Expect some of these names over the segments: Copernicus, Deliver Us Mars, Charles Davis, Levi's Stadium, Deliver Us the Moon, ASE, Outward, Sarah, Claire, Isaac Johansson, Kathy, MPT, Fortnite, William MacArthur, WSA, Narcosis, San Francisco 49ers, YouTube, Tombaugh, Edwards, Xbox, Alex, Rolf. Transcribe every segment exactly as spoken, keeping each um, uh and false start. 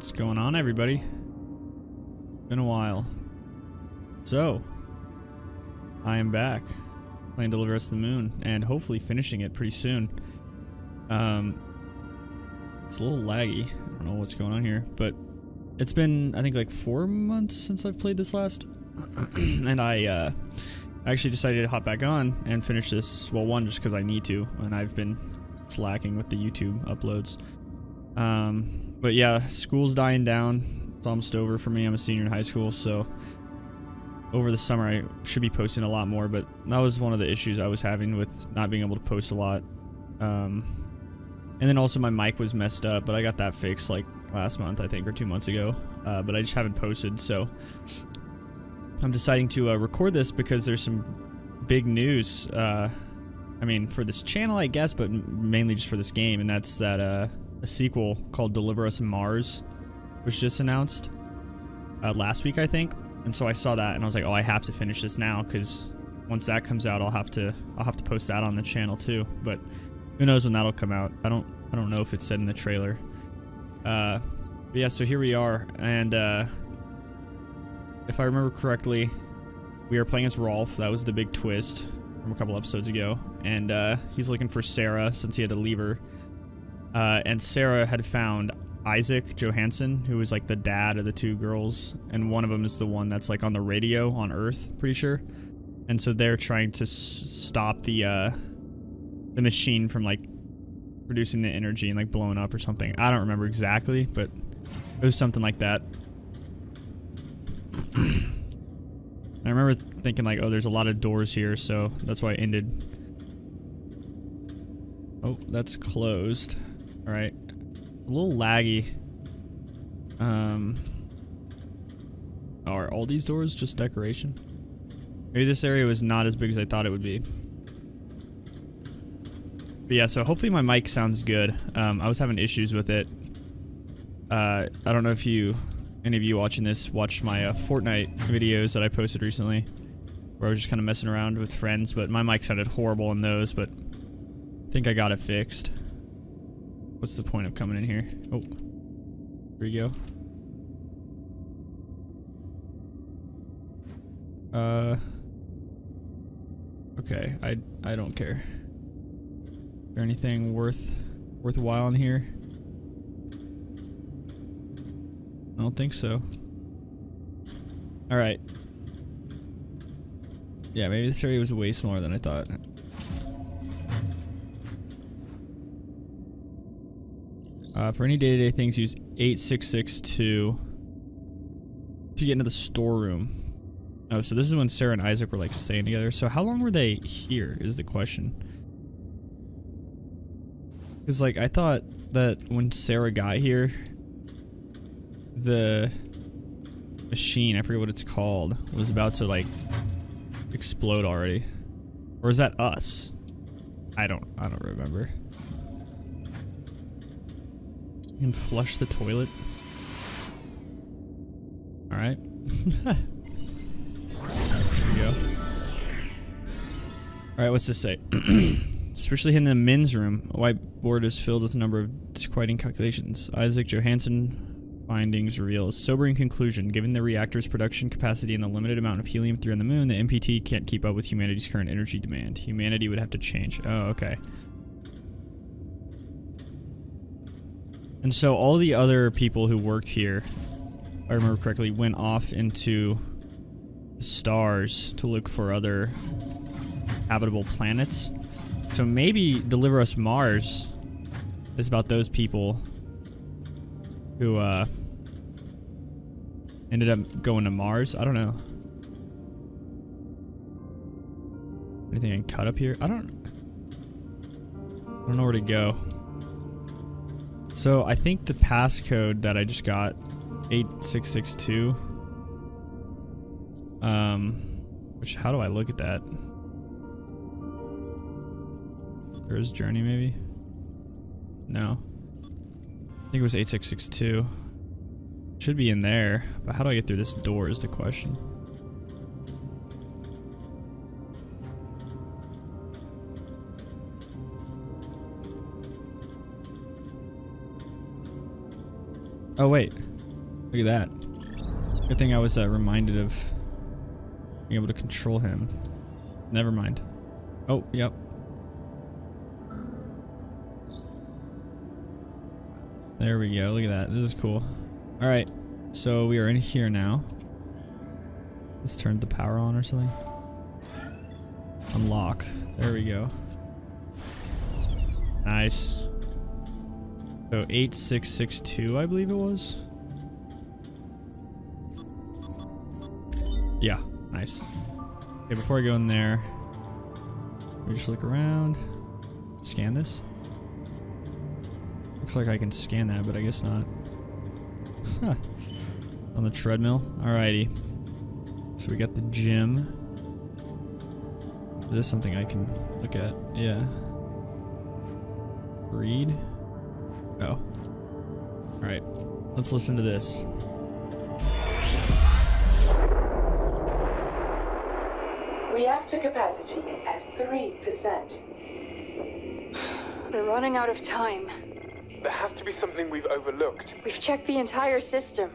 What's going on, everybody? Been a while. So, I am back playing Deliver Us the Moon and hopefully finishing it pretty soon. Um, it's a little laggy. I don't know what's going on here, but it's been, I think, like four months since I've played this last. And I uh, actually decided to hop back on and finish this. Well, one, just because I need to, and I've been slacking with the YouTube uploads. Um, but yeah, school's dying down. It's almost over for me. I'm a senior in high school, so over the summer I should be posting a lot more, but that was one of the issues I was having with not being able to post a lot. Um, and then also my mic was messed up, but I got that fixed like last month, I think, or two months ago. Uh, but I just haven't posted, so I'm deciding to uh, record this because there's some big news. Uh, I mean, for this channel, I guess, but mainly just for this game, and that's that uh, a sequel called Deliver Us Mars was just announced uh, last week, I think. And so I saw that and I was like, oh, I have to finish this now, because once that comes out, I'll have to I'll have to post that on the channel too. But who knows when that'll come out? I don't I don't know if it's said in the trailer. Uh, but yeah, so here we are, and uh, if I remember correctly, we are playing as Rolf. That was the big twist from a couple episodes ago, and uh, he's looking for Sarah since he had to leave her. Uh, and Sarah had found Isaac Johansson, who was like the dad of the two girls, and one of them is the one that's like on the radio on Earth, pretty sure. And so they're trying to s stop the uh, the machine from like producing the energy and like blowing up or something. I don't remember exactly, but it was something like that. I remember thinking like, oh, there's a lot of doors here, so that's why I ended. Oh, that's closed. All right. A little laggy. Um, are all these doors just decoration? Maybe this area was not as big as I thought it would be. But yeah, so hopefully my mic sounds good. Um, I was having issues with it. Uh, I don't know if you, any of you watching this, watched my uh, Fortnite videos that I posted recently, where I was just kind of messing around with friends, but my mic sounded horrible in those, but I think I got it fixed. What's the point of coming in here? Oh, here we go. Uh, okay, I, I don't care. Is there anything worth, worthwhile in here? I don't think so. All right. Yeah, maybe this area was way smaller than I thought. Uh, for any day-to-day things, use eight six six two to get into the storeroom. Oh, so this is when Sarah and Isaac were like staying together. So how long were they here is the question. Because like I thought that when Sarah got here, the machine, I forget what it's called, was about to like explode already. Or is that us? I don't, I don't remember. You can flush the toilet. All right. There we go. All right, what's this say? Especially in the men's room, a whiteboard is filled with a number of disquieting calculations. Isaac Johansson findings reveal a sobering conclusion. Given the reactor's production capacity and the limited amount of helium three on the moon, the M P T can't keep up with humanity's current energy demand. Humanity would have to change. Oh, okay. And so all the other people who worked here, if I remember correctly, went off into the stars to look for other habitable planets. So maybe Deliver Us Mars is about those people who uh, ended up going to Mars. I don't know. Anything I can cut up here? I don't, I don't know where to go. So I think the passcode that I just got, eight six six two, um, which, how do I look at that? Hero's Journey, maybe? No. I think it was eight six six two. Should be in there, but how do I get through this door is the question. Oh wait, Look at that. Good thing I was uh, reminded of being able to control him. Never mind. Oh, yep. There we go. Look at that. This is cool. All right. So we are in here now. Let's turn the power on or something. Unlock. There we go. Nice. So eight six six two, I believe it was. Yeah. Nice. Okay. Before I go in there, we just look around. Scan this. Looks like I can scan that, but I guess not. Huh. On the treadmill. Alrighty. So we got the gym. Is this something I can look at? Yeah. Read. Oh. Alright. Let's listen to this. Reactor capacity at three percent. We're running out of time. There has to be something we've overlooked. We've checked the entire system.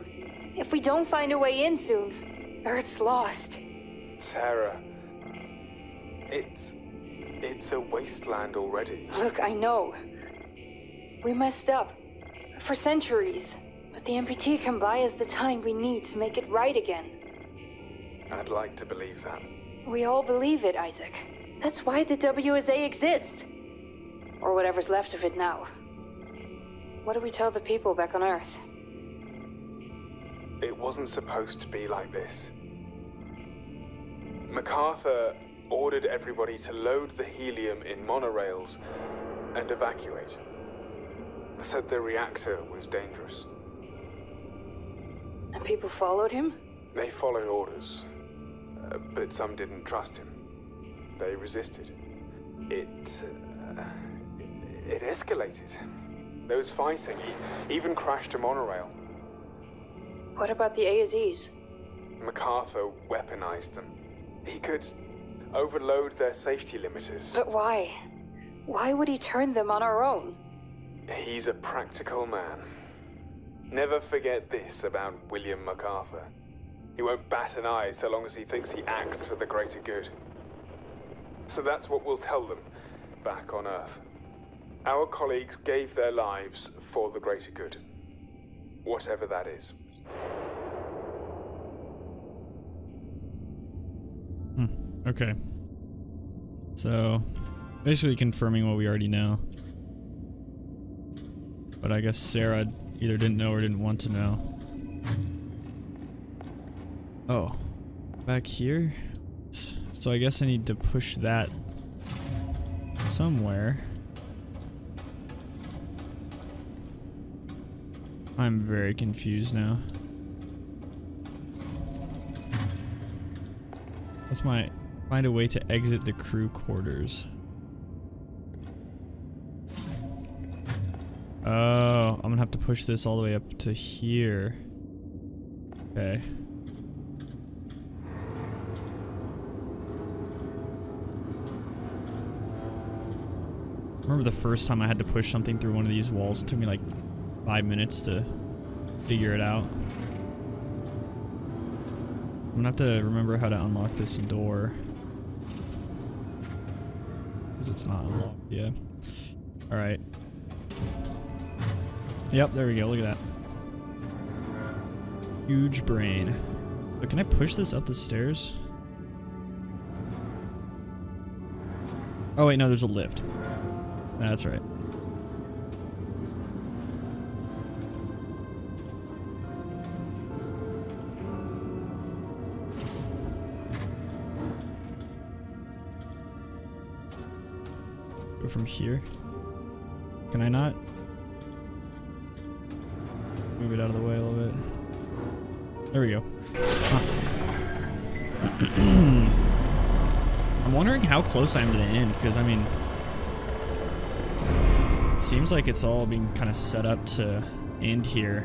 If we don't find a way in soon, Earth's lost. Sarah, it's... it's a wasteland already. Look, I know. We messed up for centuries, but the M P T can buy us the time we need to make it right again. I'd like to believe that. We all believe it, Isaac. That's why the W S A exists. Or whatever's left of it now. What do we tell the people back on Earth? It wasn't supposed to be like this. MacArthur ordered everybody to load the helium in monorails and evacuate. Said the reactor was dangerous. And people followed him? They followed orders, uh, but some didn't trust him. They resisted. It, uh, it, it escalated. There was fighting. He even crashed a monorail. What about the A S Es? MacArthur weaponized them. He could overload their safety limiters. But why? Why would he turn them on our own? He's a practical man. Never forget this about William MacArthur. He won't bat an eye so long as he thinks he acts for the greater good. So that's what we'll tell them back on Earth. Our colleagues gave their lives for the greater good. Whatever that is. Hmm. Okay. So, basically confirming what we already know. But I guess Sarah either didn't know or didn't want to know. Oh. Back here? So I guess I need to push that somewhere. I'm very confused now. What's my... Find a way to exit the crew quarters. Oh, I'm gonna have to push this all the way up to here. Okay. Remember the first time I had to push something through one of these walls? It took me like five minutes to figure it out. I'm gonna have to remember how to unlock this door. Because it's not unlocked, yeah. Alright. Yep, there we go. Look at that. Huge brain. But can I push this up the stairs? Oh, wait, no, there's a lift. That's right. Go from here. Can I not? Move it out of the way a little bit. There we go. Huh. I'm wondering how close I am to the end, because I mean, it seems like it's all being kind of set up to end here.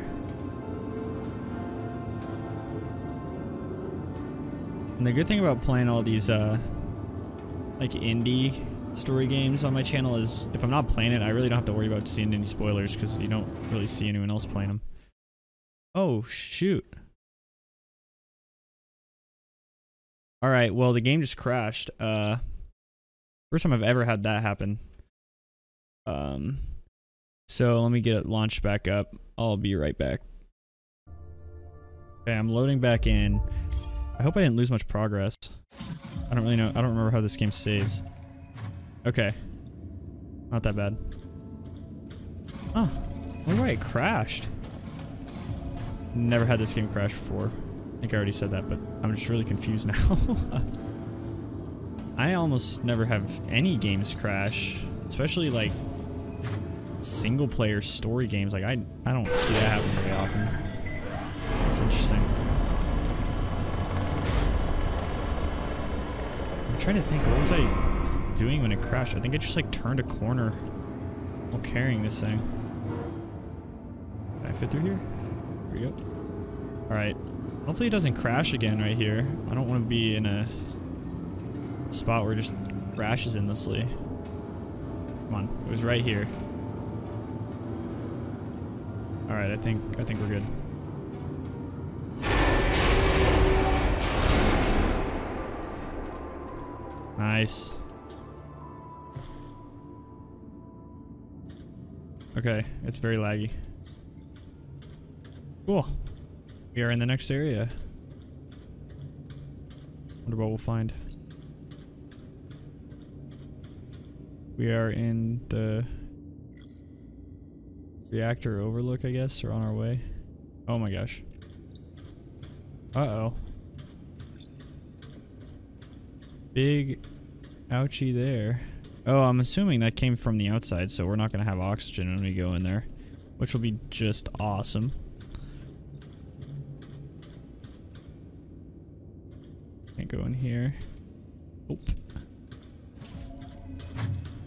And the good thing about playing all these uh, like indie story games on my channel is, if I'm not playing it, I really don't have to worry about seeing any spoilers because you don't really see anyone else playing them. Oh, shoot. All right, well, the game just crashed. Uh, first time I've ever had that happen. Um, so let me get it launched back up. I'll be right back. Okay, I'm loading back in. I hope I didn't lose much progress. I don't really know. I don't remember how this game saves. Okay. Not that bad. Oh, all right, it crashed. Never had this game crash before. I think I already said that, but I'm just really confused now. I almost never have any games crash, especially like single player story games. Like I, I don't see that happen very often. That's interesting. I'm trying to think, what was I doing when it crashed? I think I just like turned a corner while carrying this thing. Can I fit through here? There we go. All right. Hopefully it doesn't crash again right here. I don't want to be in a spot where it just crashes endlessly. Come on, it was right here. All right, I think I think we're good. Nice. Okay, it's very laggy. Cool. We are in the next area. Wonder what we'll find. We are in the reactor overlook, I guess, or on our way. Oh my gosh. Uh-oh. Big ouchie there. Oh, I'm assuming that came from the outside, so we're not gonna have oxygen when we go in there, which will be just awesome. Can't go in here. Oh.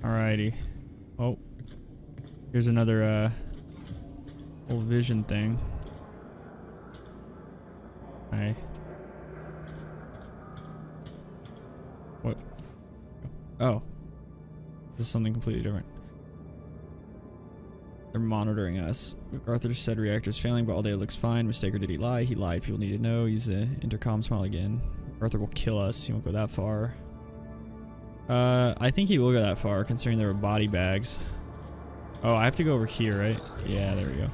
Alrighty. Oh. Here's another uh old vision thing. Hi. What? Oh. This is something completely different. They're monitoring us. MacArthur said reactor's failing, but all day it looks fine. Mistake or did he lie? He lied. People need to know. Use the intercom smile again. Arthur will kill us. He won't go that far. Uh, I think he will go that far, considering there were body bags. Oh, I have to go over here, right? Yeah, there we go.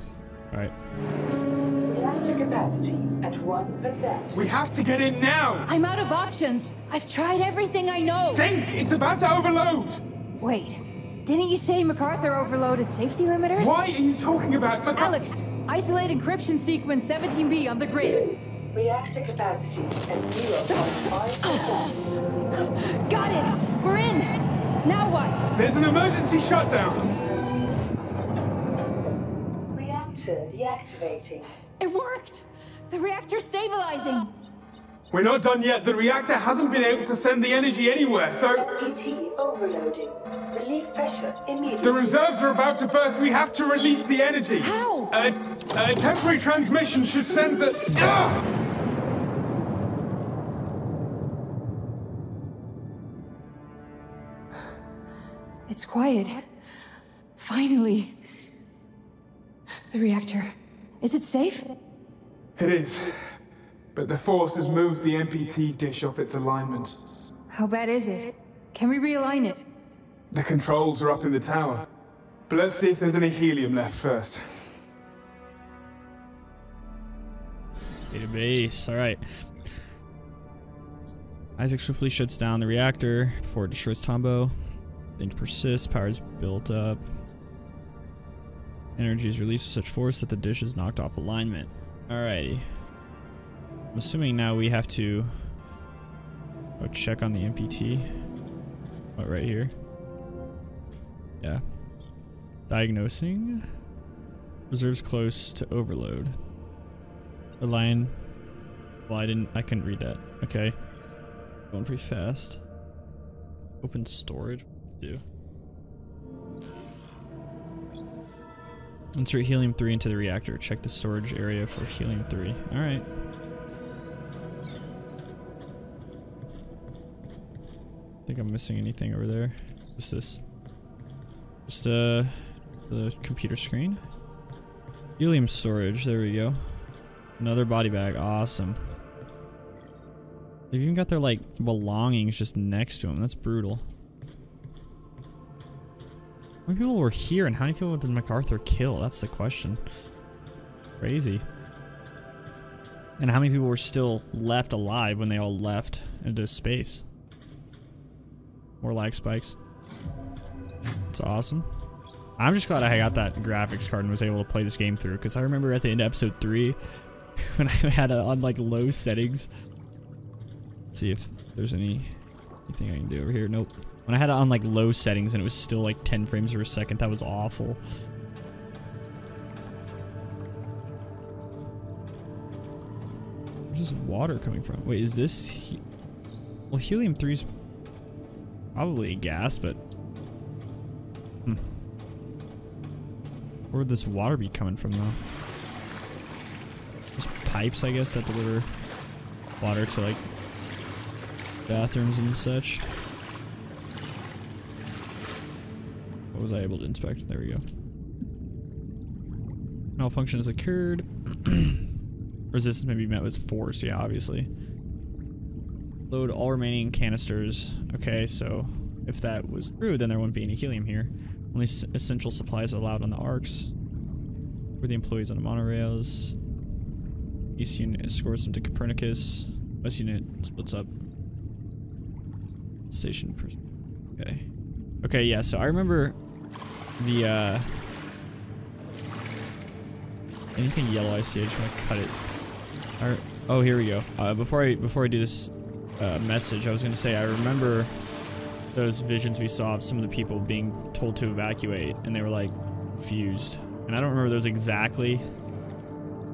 All right. Reactor capacity at one percent. We have to get in now! I'm out of options. I've tried everything I know. Think! It's about to overload! Wait. Didn't you say MacArthur overloaded safety limiters? Why are you talking about MacArthur? Alex, isolate encryption sequence seventeen B on the grid. Reactor capacity at zero point five percent. Got it! We're in! Now what? There's an emergency shutdown! Reactor deactivating. It worked! The reactor's stabilizing! We're not done yet. The reactor hasn't been able to send the energy anywhere, so... M P T overloading. Relieve pressure immediately. The reserves are about to burst. We have to release the energy. How? A, a temporary transmission should send the... Ah! It's quiet. Finally. The reactor. Is it safe? It is. But the force has moved the M P T dish off its alignment. How bad is it? Can we realign it? The controls are up in the tower. But let's see if there's any helium left first. Database, alright. Isaac swiftly shuts down the reactor before it destroys Tombaugh. Thing persists, power is built up. Energy is released with such force that the dish is knocked off alignment. Alrighty. I'm assuming now we have to go check on the M P T. What, right here? Yeah. Diagnosing. Reserves close to overload. Align. Well, I didn't, I couldn't read that. Okay. Going pretty fast. Open storage. Do. Insert helium three into the reactor. Check the storage area for helium three. Alright. I think I'm missing anything over there. What's this? Just uh, the computer screen. Helium storage. There we go. Another body bag. Awesome. They've even got their, like, belongings just next to them. That's brutal. How many people were here and how many people did MacArthur kill? That's the question. Crazy. And how many people were still left alive when they all left into space? More lag spikes. That's awesome. I'm just glad I got that graphics card and was able to play this game through, because I remember at the end of episode three when I had it on like low settings. Let's see if there's any anything I can do over here. Nope. When I had it on like low settings and it was still like ten frames per second, that was awful. Where's this water coming from? Wait, is this he well helium three's probably a gas, but hmm. Where would this water be coming from, though? Just pipes, I guess, that deliver water to, like, bathrooms and such. What was I able to inspect? There we go. Malfunction is occurred. Resistance may be met with force, yeah, obviously. Load all remaining canisters. Okay, so if that was true, then there wouldn't be any helium here. Only essential supplies are allowed on the arcs. For the employees on the monorails. East unit escorts them to Copernicus. West unit splits up. Station person. Okay. Okay, yeah, so I remember the, uh... anything yellow I see, I just want to cut it. Alright. Oh, here we go. Uh, before I, before I do this uh, message, I was going to say, I remember those visions we saw of some of the people being told to evacuate and they were like confused, and I don't remember those exactly,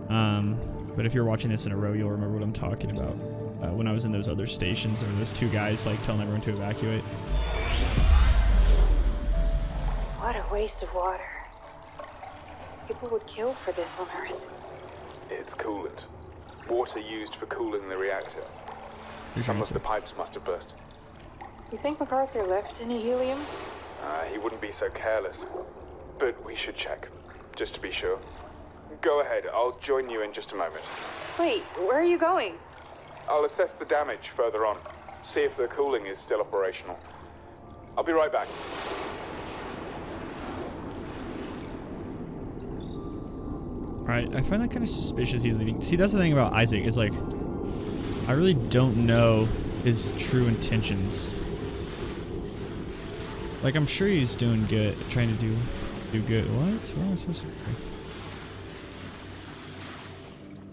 um but if you're watching this in a row you'll remember what I'm talking about. Uh, when I was in those other stations, there were those two guys like telling everyone to evacuate. What a waste of water. People would kill for this on Earth. It's coolant, water used for cooling the reactor. Some of the pipes must have burst. You think MacArthur left any helium? Uh, he wouldn't be so careless. But we should check, just to be sure. Go ahead, I'll join you in just a moment. Wait, where are you going? I'll assess the damage further on, see if the cooling is still operational. I'll be right back. Alright, I find that kind of suspicious he's leaving. See, that's the thing about Isaac, is like, I really don't know his true intentions. Like, I'm sure he's doing good, trying to do do good. What? Why am I so sorry?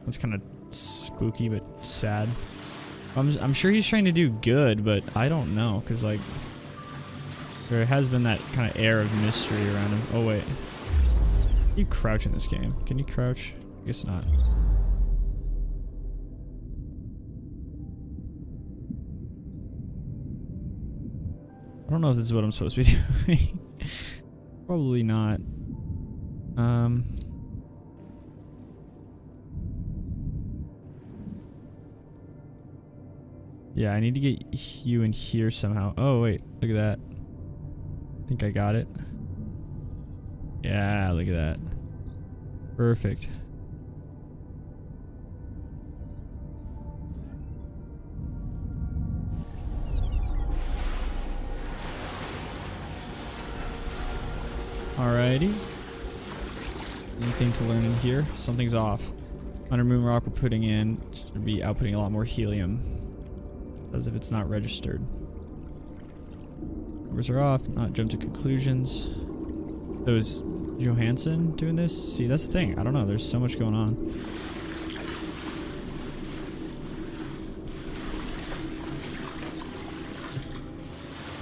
That's kind of spooky, but sad. I'm, I'm sure he's trying to do good, but I don't know, because, like, there has been that kind of air of mystery around him. Oh, wait. Can you crouch in this game? Can you crouch? I guess not. I don't know if this is what I'm supposed to be doing. Probably not. Um, yeah, I need to get you in here somehow. Oh, wait. Look at that. I think I got it. Yeah, look at that. Perfect. Alrighty. Anything to learn in here? Something's off. Under moon rock we're putting in should be outputting a lot more helium. As if it's not registered. Numbers are off, not jump to conclusions. So is Johansson doing this? See, that's the thing. I don't know, there's so much going on.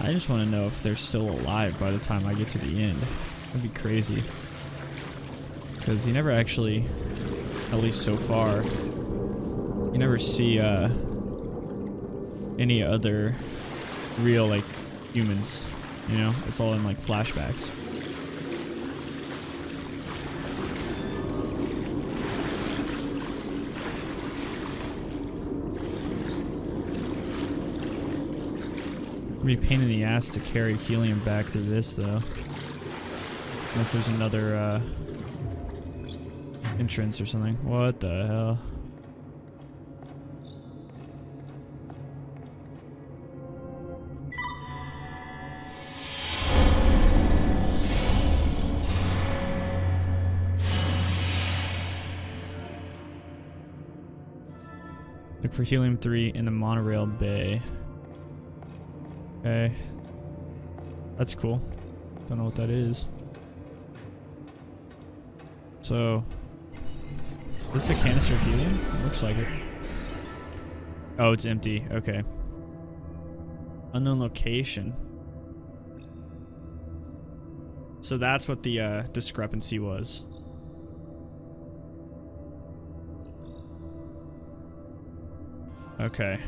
I just want to know if they're still alive by the time I get to the end. That'd be crazy. Because you never actually, at least so far, you never see uh, any other real, like, humans. You know? It's all in, like, flashbacks. It'd be a pain in the ass to carry helium back through this, though. Unless there's another, uh, entrance or something. What the hell? Look for helium three in the monorail bay. Okay. That's cool. Don't know what that is. So, is this a canister of helium? It looks like it. Oh, it's empty. Okay. Unknown location. So that's what the uh, discrepancy was. Okay.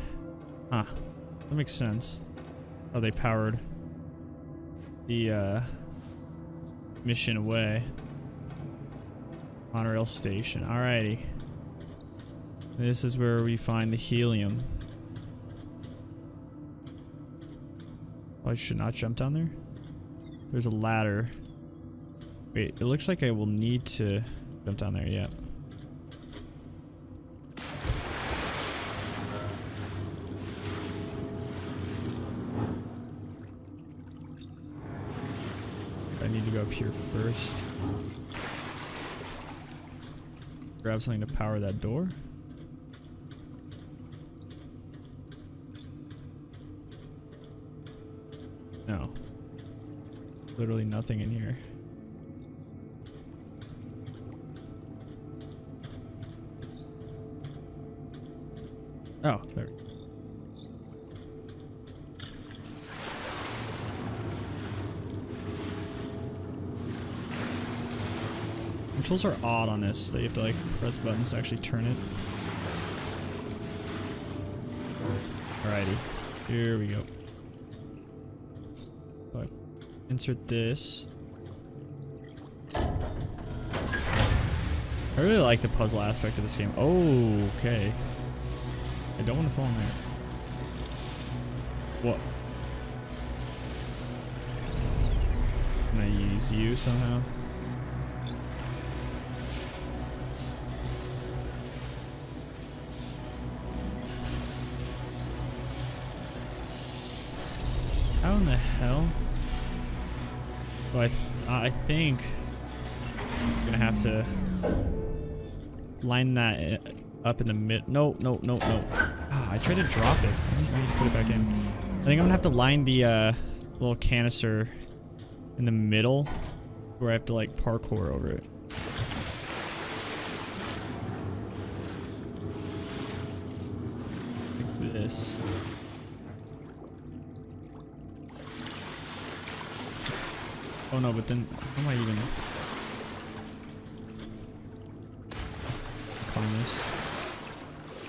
Huh. That makes sense. Oh, they powered the uh, mission away. Monorail station. Alrighty. This is where we find the helium. Oh, I should not jump down there. There's a ladder. Wait, it looks like I will need to jump down there. Yeah. Up here first. Grab something to power that door. No. Literally nothing in here. Oh, there we go. Controls are odd on this, that you have to like press buttons to actually turn it. Alrighty, here we go. But insert this. I really like the puzzle aspect of this game. Oh, okay. I don't want to fall in there. What? Can I use you somehow? How in the hell? Oh, I, th I think I'm gonna have to line that up in the mid. No, no, no, no. Ah, I tried to drop it. I need to put it back in. I think I'm gonna have to line the uh, little canister in the middle where I have to like parkour over it. Like this. Oh no, but then, how am I even calling this?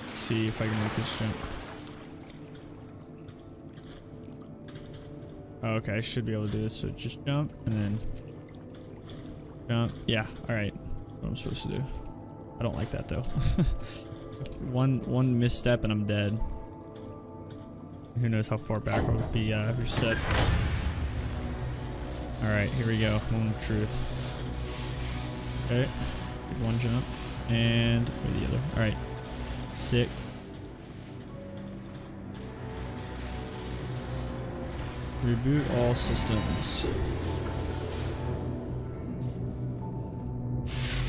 Let's see if I can make this jump. Oh, okay, I should be able to do this, so just jump, and then jump. Yeah, alright. What I'm supposed to do. I don't like that, though. one, one misstep and I'm dead. Who knows how far back I'll be uh, reset. Alright, here we go. Moment of truth. Okay. One jump. And or the other. Alright. Sick. Reboot all systems.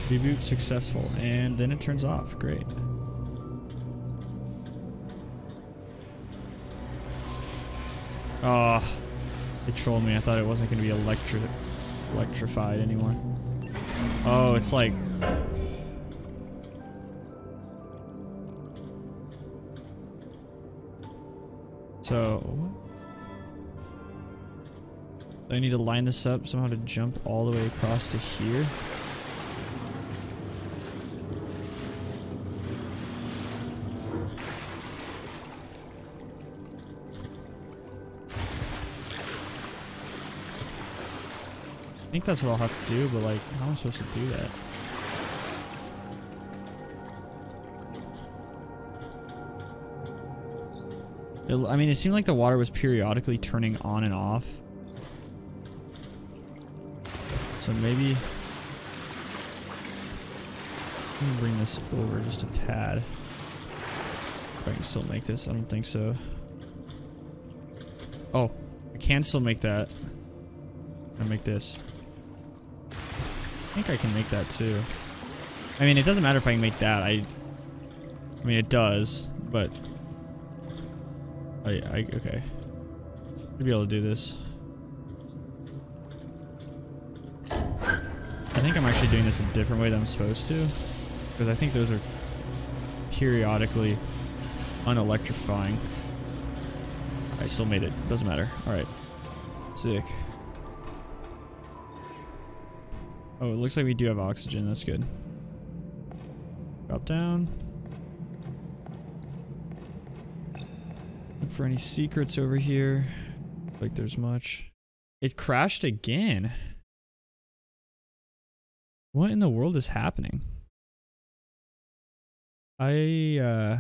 Reboot successful. And then it turns off. Great. Ah. Oh. It trolled me. I thought it wasn't going to be electri electrified anymore. Oh, it's like... So... I need to line this up somehow to jump all the way across to here. I think that's what I'll have to do, but like, how am I supposed to do that? It, I mean, it seemed like the water was periodically turning on and off. So maybe... Let me bring this over just a tad. If I can still make this, I don't think so. Oh, I can still make that. I'll make this. I think I can make that too. I mean, it doesn't matter if I can make that. I, I mean, it does, but I, I okay. I'll be able to do this. I think I'm actually doing this a different way than I'm supposed to, because I think those are periodically unelectrifying. I still made it. Doesn't matter. All right. Sick. Oh, it looks like we do have oxygen. That's good. Drop down. Look for any secrets over here. Like there's much. It crashed again. What in the world is happening? I, uh...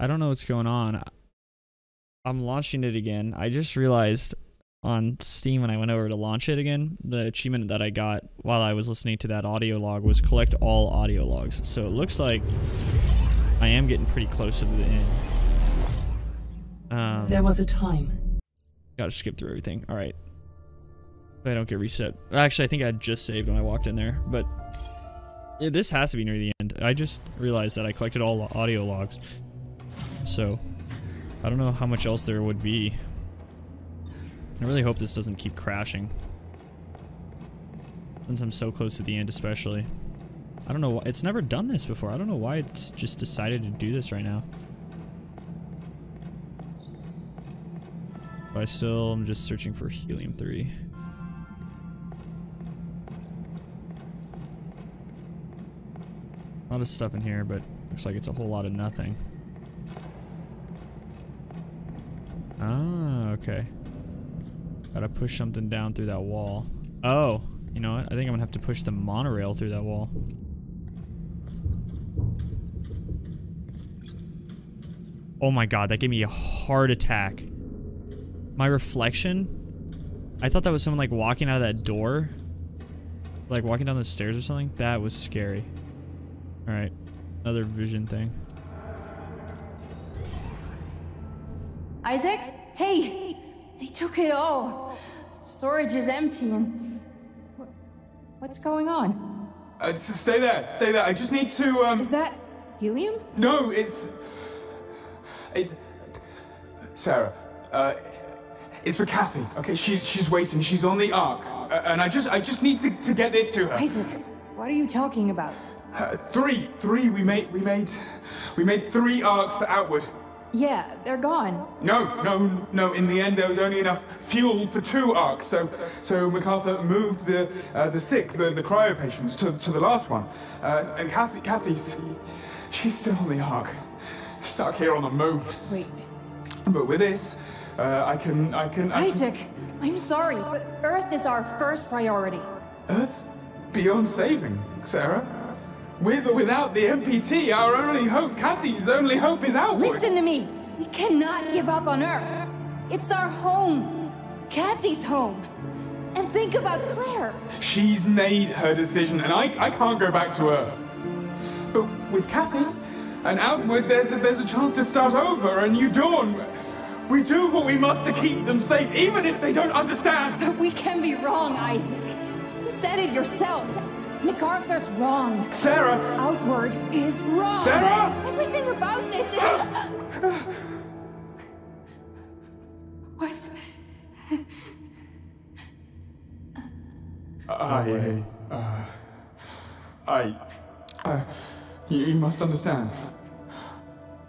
I don't know what's going on. I'm launching it again. I just realized on Steam when I went over to launch it again, the achievement that I got while I was listening to that audio log was collect all audio logs. So it looks like I am getting pretty close to the end. Um, there was a time. Gotta skip through everything. All right. I don't get reset. Actually, I think I just saved when I walked in there, but yeah, this has to be near the end. I just realized that I collected all audio logs, so I don't know how much else there would be. I really hope this doesn't keep crashing, since I'm so close to the end especially. I don't know why. It's never done this before. I don't know why it's just decided to do this right now. But I still am just searching for helium three. A lot of stuff in here, but looks like it's a whole lot of nothing. Ah, okay. Gotta push something down through that wall. Oh, you know what? I think I'm gonna have to push the monorail through that wall. Oh my god, that gave me a heart attack. My reflection? I thought that was someone like walking out of that door. Like walking down the stairs or something. That was scary. Alright, another vision thing. Isaac? Hey! They took it all! Storage is empty and... what's going on? Uh, stay there, stay there. I just need to, um... Is that helium? No, it's... It's... Sarah, uh... it's for Kathy, okay? She, she's waiting, she's on the Ark. Uh, and I just, I just need to, to get this to her. Isaac, what are you talking about? Uh, three, three. We made, we made, we made three arcs for Outward. Yeah, they're gone. No, no, no. In the end, there was only enough fuel for two arcs, so, so MacArthur moved the, uh, the sick, the, the cryo patients, to, to the last one. Uh, and Kathy, Kathy's, she's still on the Ark, stuck here on the moon. Wait. But with this, uh, I can, I can. I Isaac, can... I'm sorry, but Earth is our first priority. Earth's beyond saving, Sarah. With or without the M P T, our only hope, Kathy's only hope is Outward. Listen to me. We cannot give up on Earth. It's our home. Kathy's home. And think about Claire. She's made her decision, and I, I can't go back to Earth. But with Kathy and Outward, there's a, there's a chance to start over, a new dawn. We do what we must to keep them safe, even if they don't understand. But we can be wrong, Isaac. You said it yourself. MacArthur's wrong. Sarah! Outward is wrong. Sarah! Everything about this is... What's... I... Uh, I... Uh, you, you must understand.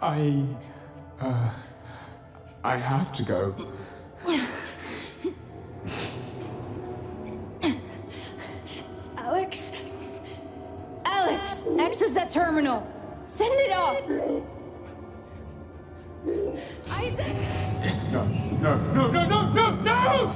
I... Uh, I have to go. Alex... Alex, access that terminal. Send it off. Isaac! No, no, no, no, no, no, no!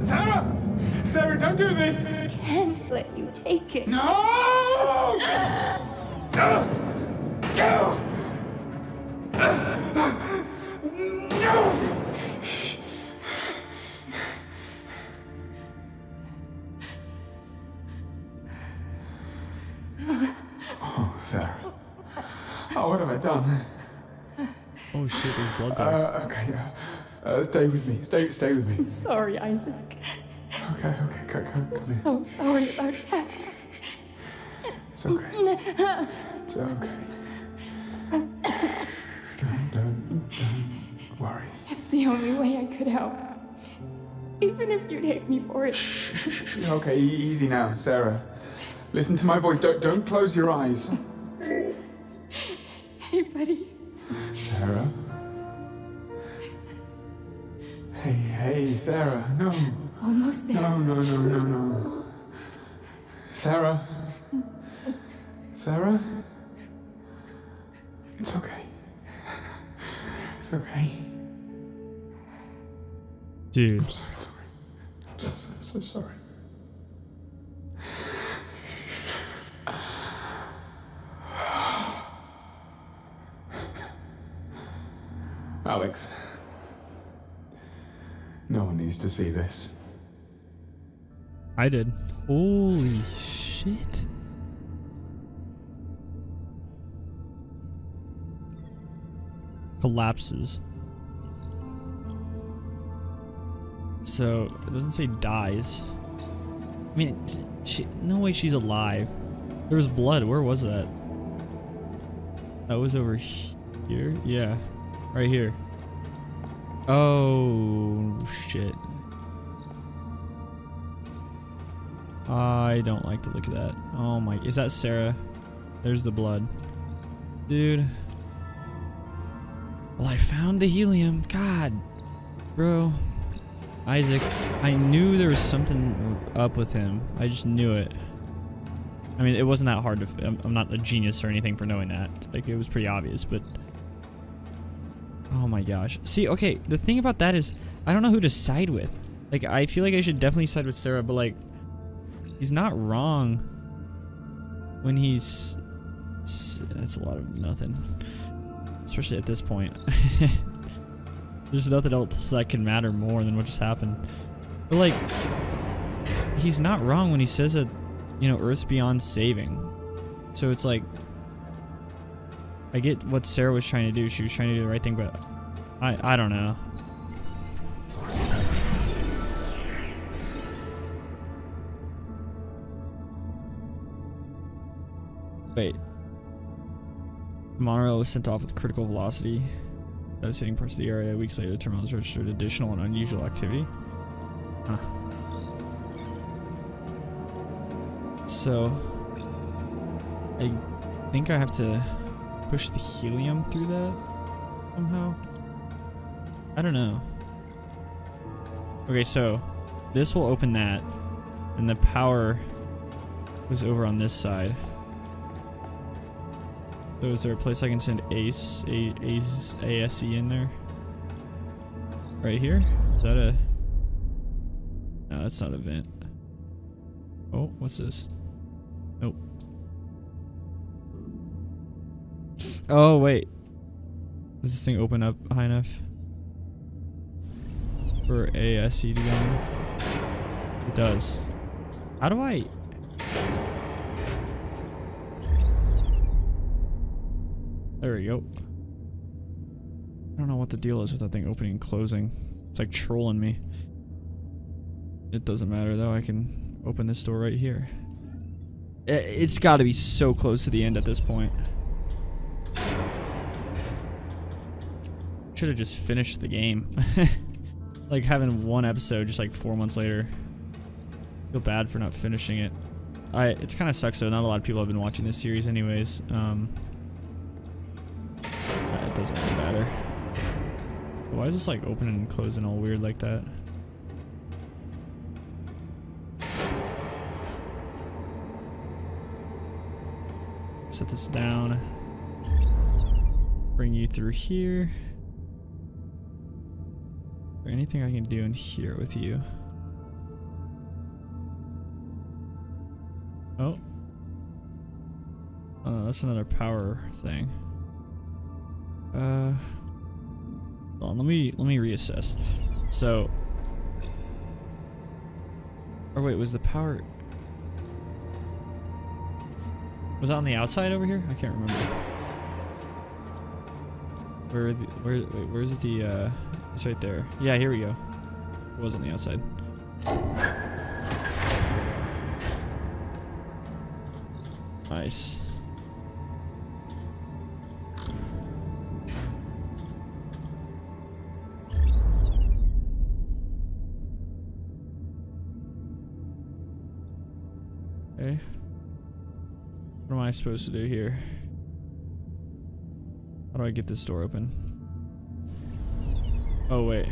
Sarah! Sarah, don't do this! I can't let you take it. No! No! No! No! Oh, Sarah. Oh, what have I done? Oh, shit. see what these blood are. Uh, okay, yeah. Uh, stay with me. Stay, stay with me. I'm sorry, Isaac. Okay, okay, come, come, come I'm so in. Sorry about that. It's okay. It's okay. Don't, don't, don't worry. It's the only way I could help. Even if you'd hate me for it. Shh, shh, shh. Okay, easy now, Sarah. Listen to my voice. Don't, don't close your eyes. Hey, buddy. Sarah. Hey, hey, Sarah, no. Almost there. No, no, no, no, no. Sarah. Sarah? It's okay. It's okay. Dude. I'm so sorry. I'm so, I'm so sorry. Alex. No one needs to see this. I did. Holy shit. Collapses. So, it doesn't say dies. I mean, she, no way she's alive. There was blood. Where was that? That was over here? Yeah. Right here. Oh, shit. I don't like the look of that. Oh my, is that Sarah? There's the blood. Dude. Well, I found the helium. God. Bro. Isaac, I knew there was something up with him. I just knew it. I mean, it wasn't that hard to... I'm, I'm not a genius or anything for knowing that. Like, it was pretty obvious, but... Oh my gosh. See, okay, the thing about that is I don't know who to side with. Like, I feel like I should definitely side with Sarah, but like, he's not wrong when he's... That's a lot of nothing. Especially at this point. There's nothing else that can matter more than what just happened. But like, he's not wrong when he says that, you know, Earth's beyond saving. So it's like... I get what Sarah was trying to do. She was trying to do the right thing, but I I don't know. Wait. Monroe was sent off with critical velocity, devastating parts of the area. Weeks later, the terminals registered additional and unusual activity. Huh. So, I think I have to push the helium through that somehow. I don't know. Okay, so this will open that, and the power was over on this side. So is there a place I can send A S E in there? Right here? Is that a... No, that's not a vent. Oh, what's this? Nope. Oh, wait. Does this thing open up high enough for A S E to go in? It does. How do I... There we go. I don't know what the deal is with that thing opening and closing. It's like trolling me. It doesn't matter, though. I can open this door right here. It's got to be so close to the end at this point. Should have just finished the game. Like having one episode just like four months later. Feel bad for not finishing it. I it's kind of sucks though. Not a lot of people have been watching this series anyways. Um, it doesn't really matter. Why is this like opening and closing all weird like that? Set this down. Bring you through here. Is there anything I can do in here with you? Oh. Oh, that's another power thing. Uh, well, let me let me reassess. So, or wait, was the power was that on the outside over here? I can't remember. Where, the, where wait, where's the, uh, it's right there. Yeah, here we go. It was on the outside. Nice. Okay. What am I supposed to do here? How do I get this door open? Oh, wait.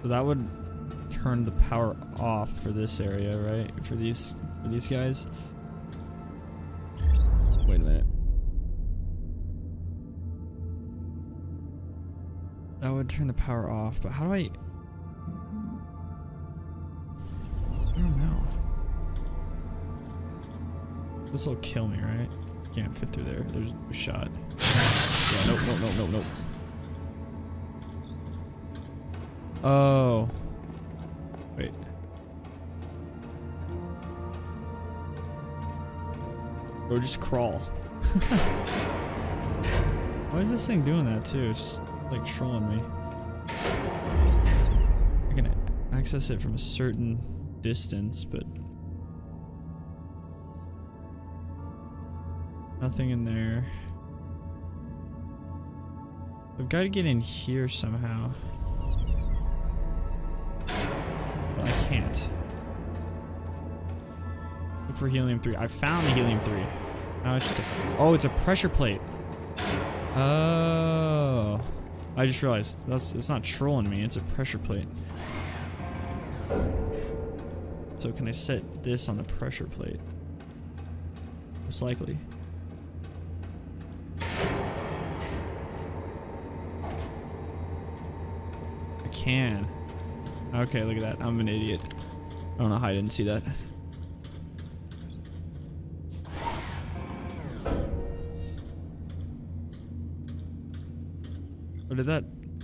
So that would turn the power off for this area, right? For these, for these guys. Wait a minute. That would turn the power off, but how do I... I don't know. This will kill me, right? Can't fit through there. There's a shot. Yeah, nope, nope, nope, nope, nope. Oh. Wait. Or just crawl. Why is this thing doing that too? It's just like trolling me. I can access it from a certain distance, but... nothing in there. I've got to get in here somehow. But I can't. Look for helium three. I found the helium three. Now it's just a, oh, it's a pressure plate. Oh. I just realized that's it's not trolling me. It's a pressure plate. So can I set this on the pressure plate? Most likely. Can. Okay, look at that. I'm an idiot. I don't know how I didn't see that. Or did that...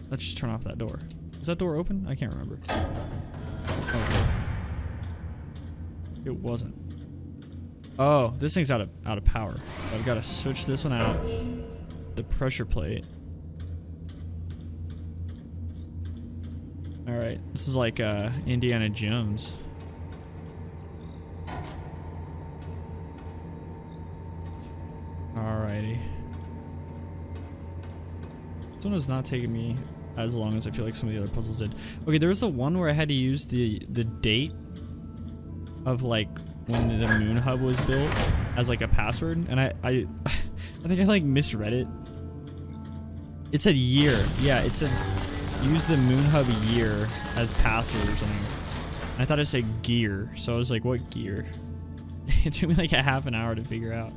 let's just turn off that door. Is that door open? I can't remember. Okay. It wasn't. Oh, this thing's out of out of power. So I've got to switch this one out. The pressure plate. All right, this is like uh, Indiana Jones. Alrighty. This one is not taking me as long as I feel like some of the other puzzles did. Okay, there was the one where I had to use the the date of like when the moon hub was built as like a password, and I I, I think I like misread it. It said year. Yeah, it said. Use the moon hub year as password or something. I thought it said gear, so I was like, what gear? It took me like a half an hour to figure out.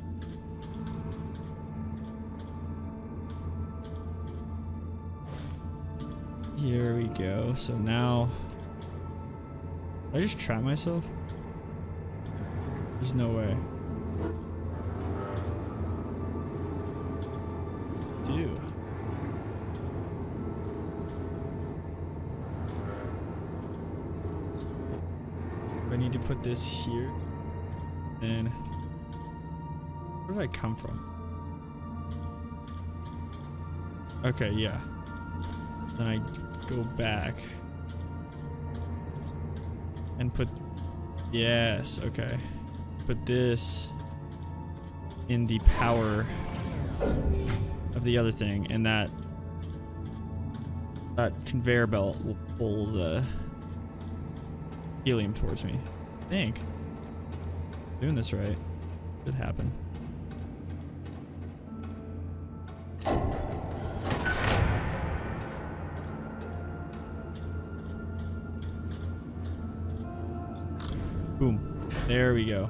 Here we go. So now, did I just trap myself? There's no way. Dude. I need to put this here. And where did I come from? Okay, yeah. Then I go back and put, yes, okay. Put this in the power of the other thing, and that that conveyor belt will pull the helium towards me. I think. Doing this right. Did happen. Boom. There we go.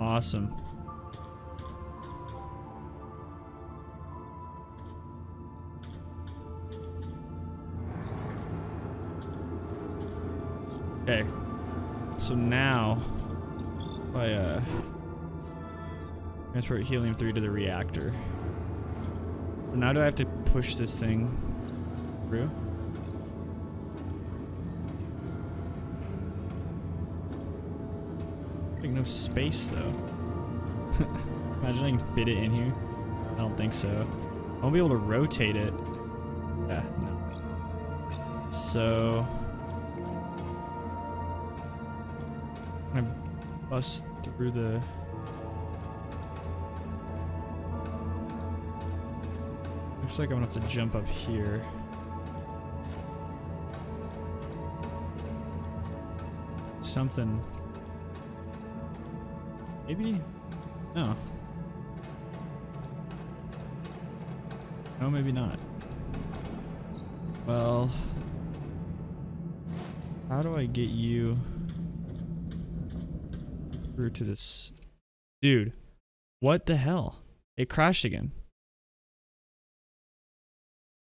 Awesome. Okay, so now if I uh, transfer helium three to the reactor. So now do I have to push this thing through? I There's no space though. Imagine I can fit it in here. I don't think so. I won't be able to rotate it. Yeah, no. So I'm gonna bust through the. Looks like I'm gonna have to jump up here. Something. Maybe? No. No, maybe not. Well, how do I get you through to this? Dude, what the hell? It crashed again.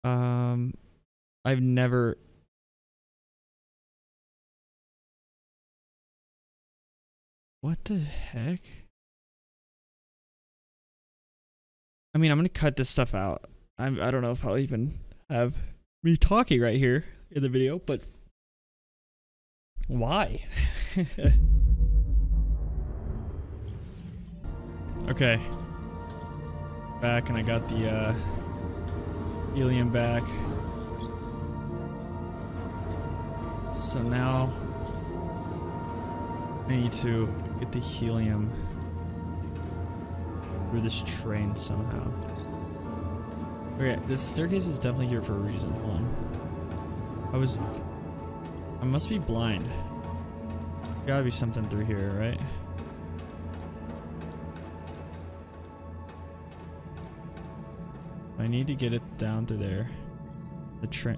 Um, I've never. What the heck? I mean, I'm gonna cut this stuff out. I I don't know if I'll even have me talking right here in the video, but why? Okay. Back, and I got the uh, helium back. So now I need to get the helium through this train somehow. Okay, this staircase is definitely here for a reason. Hold on. I was... I must be blind. There's gotta be something through here, right? I need to get it down through there. The train...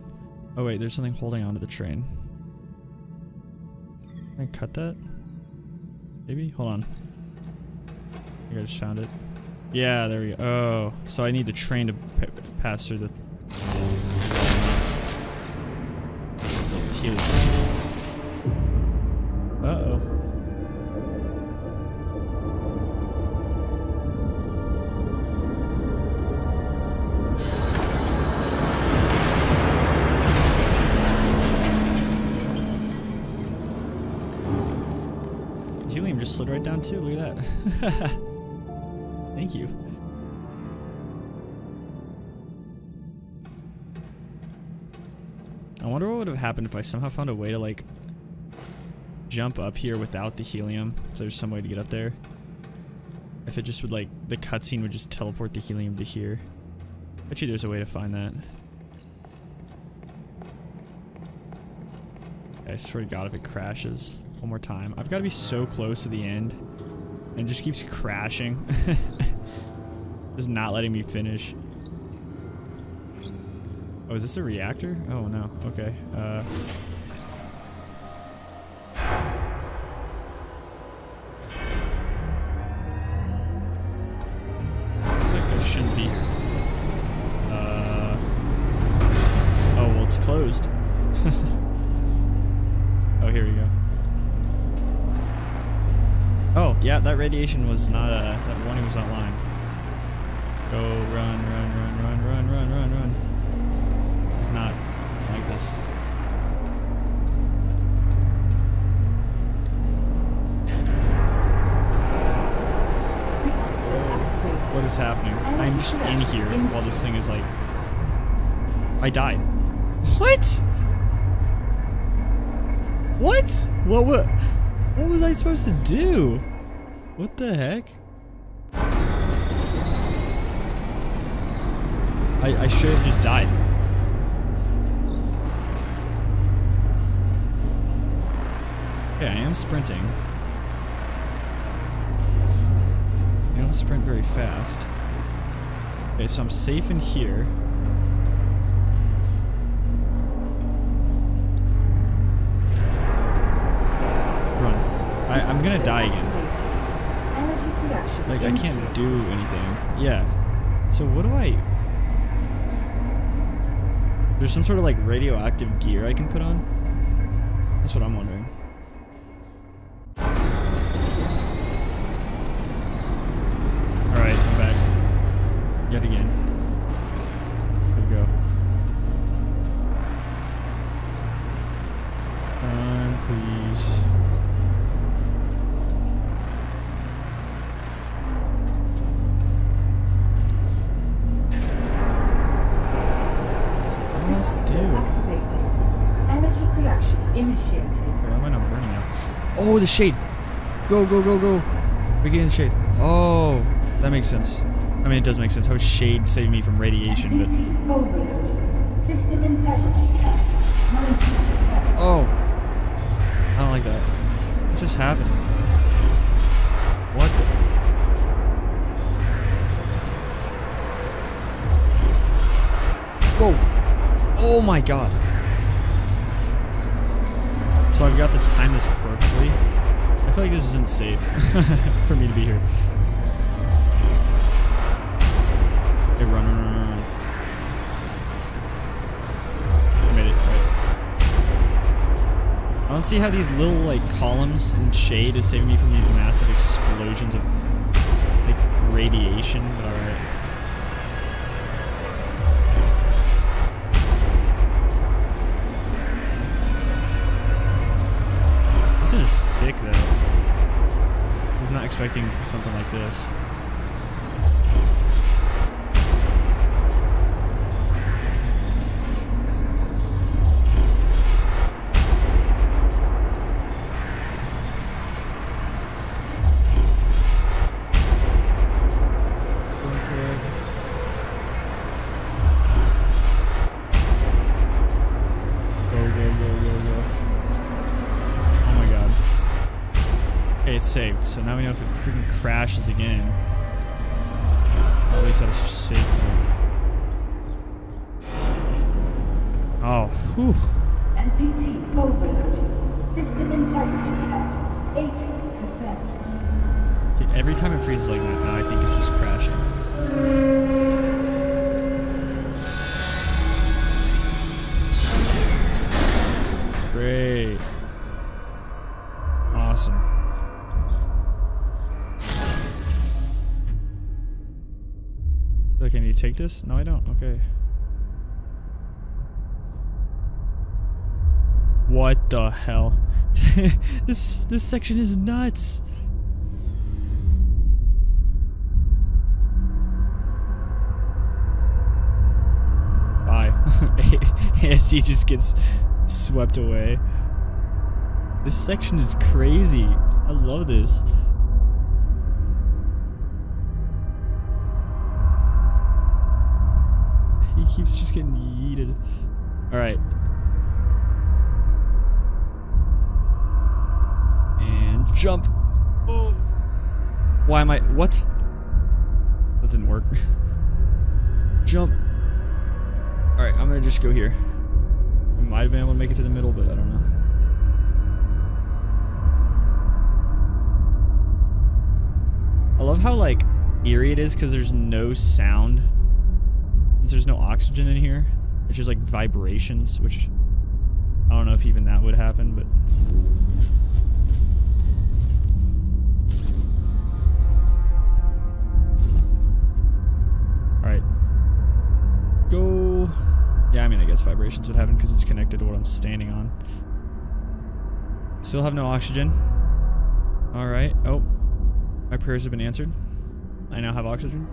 Oh wait, there's something holding onto the train. Can I cut that? Maybe? Hold on. I think I just found it. Yeah, there we go. Oh, so I need the train to p pass through the... Uh-oh. Helium just slid right down too, look at that. Thank you. I wonder what would have happened if I somehow found a way to like jump up here without the helium. If there's some way to get up there. If it just would like, the cutscene would just teleport the helium to here. Bet you there's a way to find that. I swear to God, if it crashes one more time. I've got to be so close to the end. And just keeps crashing. Just not letting me finish. Oh, is this a reactor? Oh no. Okay. Uh, like I shouldn't be here. Uh, oh well, it's closed. Oh, here we go. Oh, yeah, that radiation was not, uh, that warning was not lying. Go, run, run, run, run, run, run, run, run. It's not like this. What is happening? I'm just in here while this thing is like... I died. What? What? What, what? What was I supposed to do? What the heck? I, I should have just died. Okay, I am sprinting. I don't sprint very fast. Okay, so I'm safe in here. Run. I, I'm gonna die again. Like, I can't do anything. Yeah. So what do I... There's some sort of like radioactive gear I can put on? That's what I'm wondering. Alright, I'm back. Yet again. There we go. Run, please. initiated. Why am I not burning now? Oh, the shade! Go, go, go, go! We get in the shade. Oh, that makes sense. I mean, it does make sense. How shade saved me from radiation, but... System integrity. Oh. I don't like that. What just happened? What the... Whoa. Oh my god. So I've got to time this perfectly. I feel like this isn't safe for me to be here. Hey, run, run, run, run. I made it, right? I don't see how these little, like, columns and shade is saving me from these massive explosions of, like, radiation, but alright. This is sick, though. I was not expecting something like this. Saved, so now we know if it freaking crashes again. At least I was safe. Oh, whew. M P T overload. System integrity at eighty percent. Dude, every time it freezes like that, now I think it's just crashing. Great. Awesome. Okay, I need to take this? No, I don't. Okay. What the hell? This this section is nuts. Bye. A S E just gets swept away. This section is crazy. I love this. He keeps just getting yeeted. Alright. And jump. Oh. Why am I... What? That didn't work. Jump. Alright, I'm gonna just go here. I might have been able to make it to the middle, but I don't know. I love how, like, eerie it is because there's no sound. There's no oxygen in here. It's just like vibrations, which I don't know if even that would happen, but alright. Go. Yeah, I mean, I guess vibrations would happen because it's connected to what I'm standing on. Still have no oxygen. Alright. Oh. My prayers have been answered. I now have oxygen.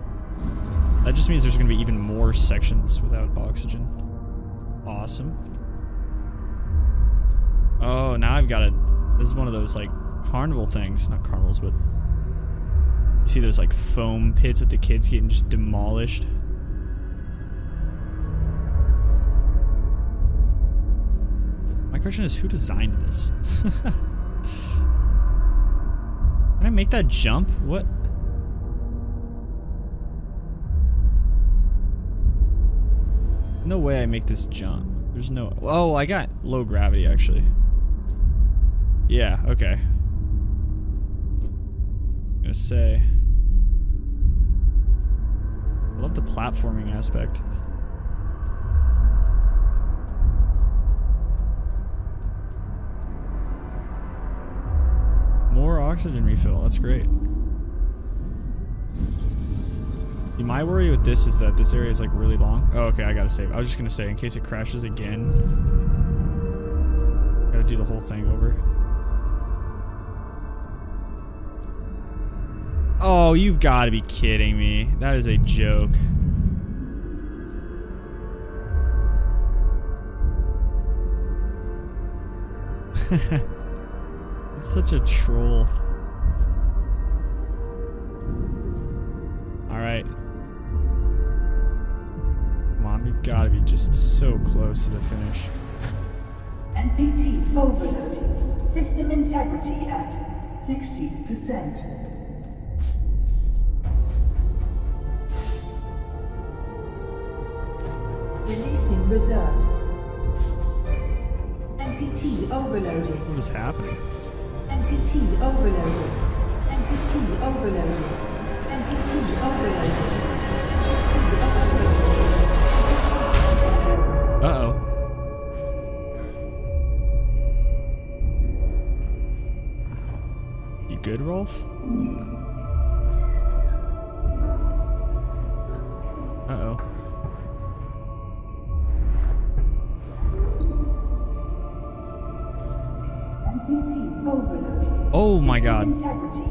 That just means there's going to be even more sections without oxygen. Awesome. Oh, now I've got it. This is one of those, like, carnival things. Not carnivals, but... You see those, like, foam pits with the kids getting just demolished? My question is, who designed this? Can I make that jump? What? No way I make this jump. There's no... Oh, I got low gravity, actually. Yeah, okay. I'm gonna say... I love the platforming aspect. More oxygen refill. That's great. My worry with this is that this area is like really long. Oh, okay, I gotta save. I was just gonna say in case it crashes again. Gotta do the whole thing over. Oh, you've gotta be kidding me. That is a joke. I'm such a troll. Alright. Come on, we've got to be just so close to the finish. M P T overload. System integrity at sixty percent. Releasing reserves. M P T overloaded. What is happening? M P T overloaded. M P T overloaded. M P T overloaded. Uh-oh. You good, Rolf? Uh-oh. Oh my god.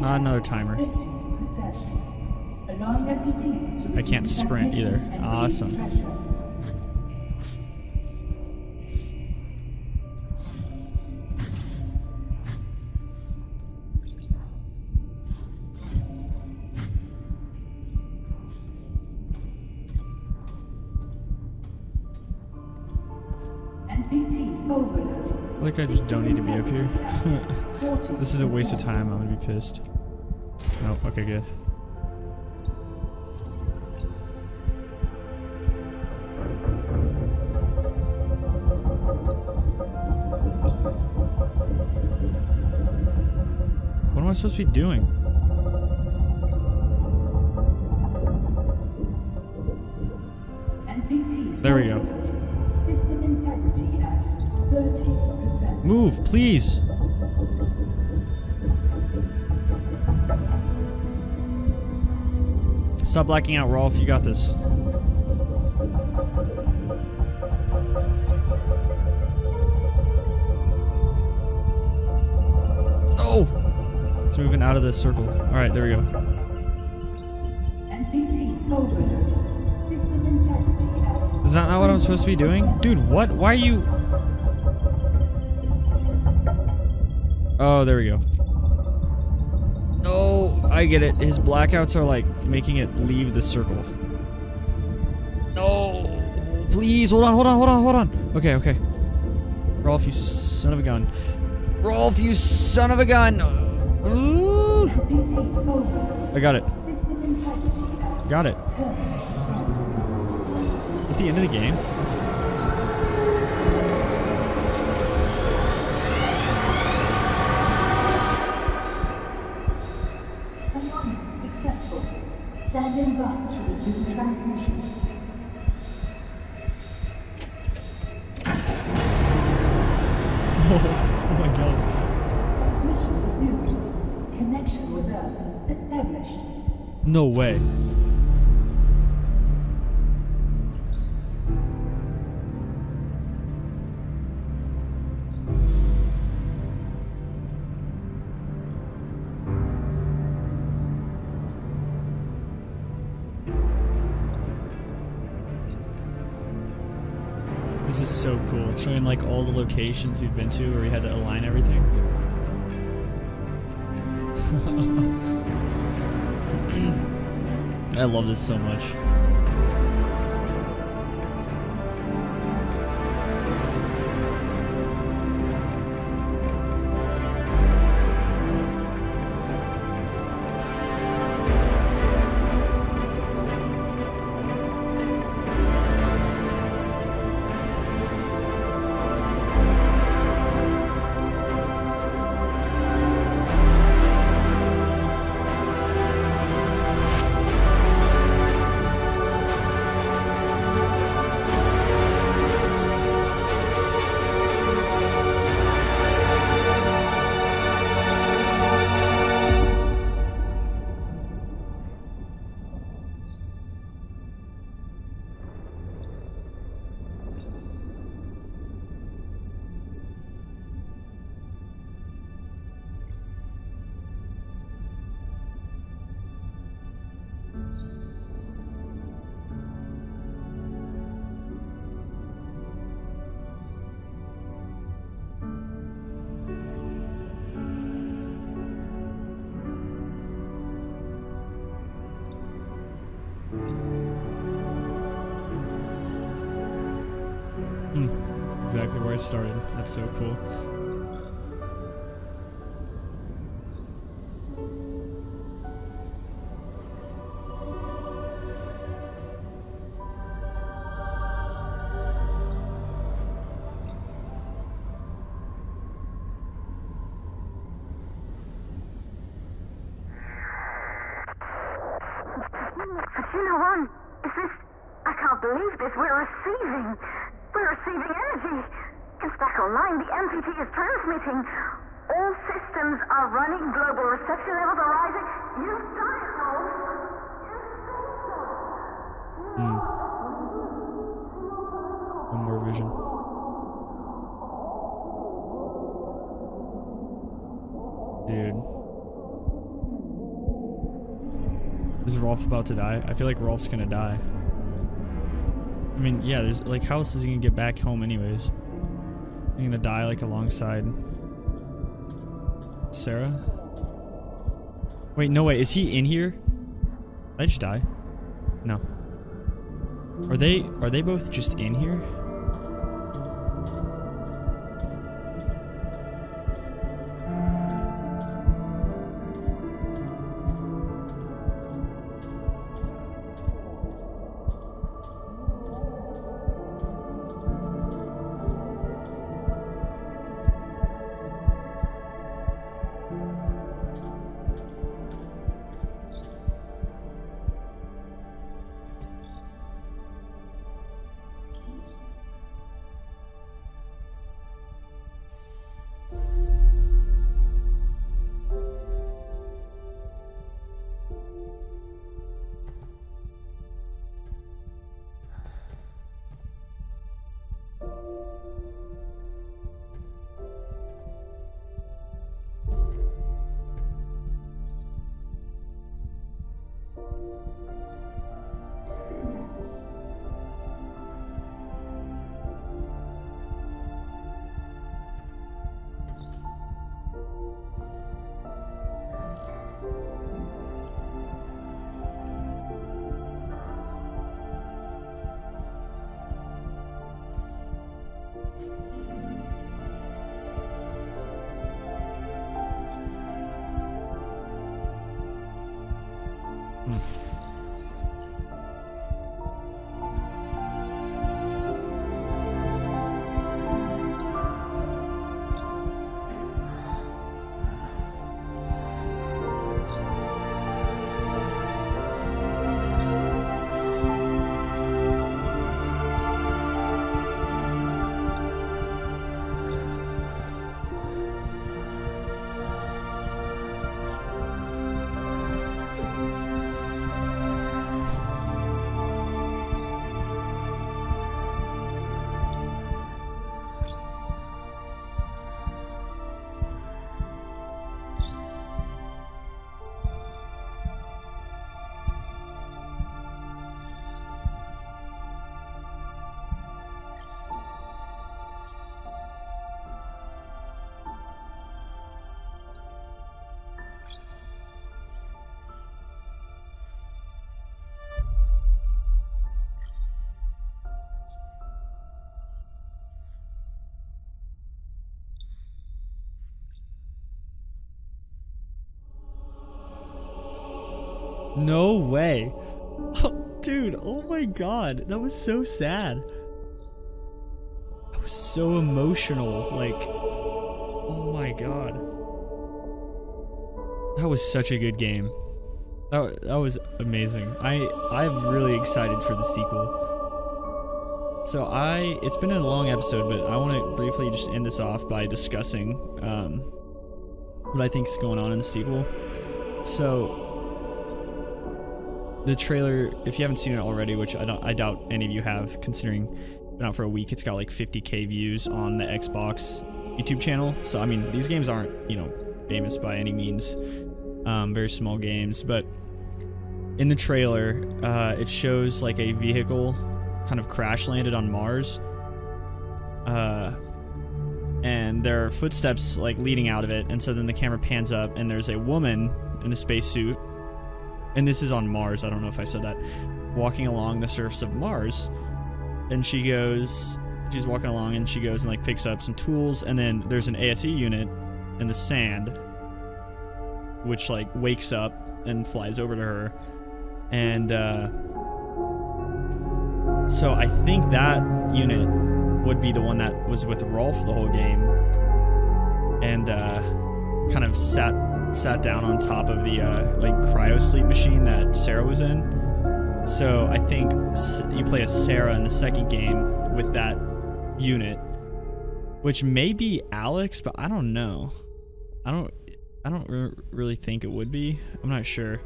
Not another timer. I can't sprint either. Awesome. I just don't need to be up here. This is a waste of time. I'm gonna be pissed. Oh, okay, good. What am I supposed to be doing? There we go. System integrity at thirty percent. Move, please. Stop blacking out, Rolf. You got this. Oh! It's moving out of this circle. Alright, there we go. M P T overload. System integrity. Is that not what I'm supposed to be doing? Dude, what? Why are you... Oh, there we go. No, oh, I get it. His blackouts are like making it leave the circle. No, please, hold on, hold on, hold on, hold on. Okay, okay. Rolf, you son of a gun. Rolf, you son of a gun. Ooh. I got it. Got it. At the end of the game. Alignment successful. Standing by to resume transmission. Oh, oh my god. Transmission resumed. Connection with Earth established. No way. So cool, showing like all the locations we've been to where we had to align everything. I love this so much. Hmm. Exactly where I started. That's so cool. About to die. I feel like Rolf's gonna die. I mean, yeah, there's like, how else is he gonna get back home anyways? He's gonna die like alongside Sarah. Wait, no way, is he in here? Did I just die? No. Are they are they both just in here? No way. Oh, dude, oh my god. That was so sad. I was so emotional. Like, oh my god. That was such a good game. That, that was amazing. I, I'm really excited for the sequel. So I, it's been a long episode, but I want to briefly just end this off by discussing um, what I think is going on in the sequel. So, the trailer, if you haven't seen it already, which I don't, I doubt any of you have, considering it's been out for a week, it's got like fifty K views on the Xbox YouTube channel. So, I mean, these games aren't, you know, famous by any means. Um, very small games. But in the trailer, uh, it shows like a vehicle kind of crash landed on Mars. Uh, and there are footsteps like leading out of it. And so then the camera pans up and there's a woman in a spacesuit. And this is on Mars, I don't know if I said that. walking along the surface of Mars, and she goes, she's walking along and she goes and like picks up some tools, and then there's an A S E unit in the sand, which like wakes up and flies over to her, and uh, so I think that unit would be the one that was with Rolf the whole game, and uh, kind of sat sat down on top of the uh, like cryo sleep machine that Sarah was in. So I think you play as Sarah in the second game with that unit, which may be Alex, but I don't know. I don't. I don't re really think it would be. I'm not sure.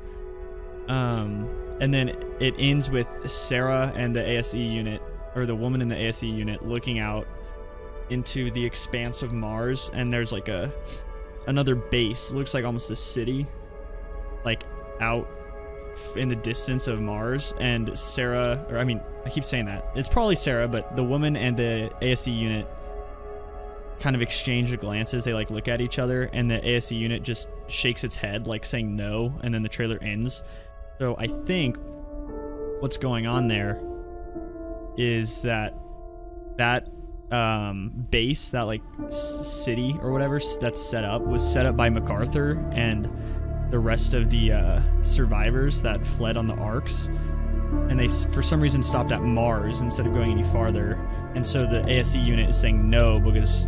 Um, and then it ends with Sarah and the A S E unit, or the woman in the A S E unit, looking out into the expanse of Mars, and there's like a another base. It looks like almost a city, like out in the distance of Mars. And Sarah, or I mean, I keep saying that. It's probably Sarah, but the woman and the A S E unit kind of exchange of glances. They like look at each other, and the A S E unit just shakes its head like saying no, and then the trailer ends. So I think what's going on there is that that um, base, that like city or whatever that's set up, was set up by MacArthur and the rest of the uh, survivors that fled on the arcs, and they for some reason stopped at Mars instead of going any farther. And so the A S E unit is saying no because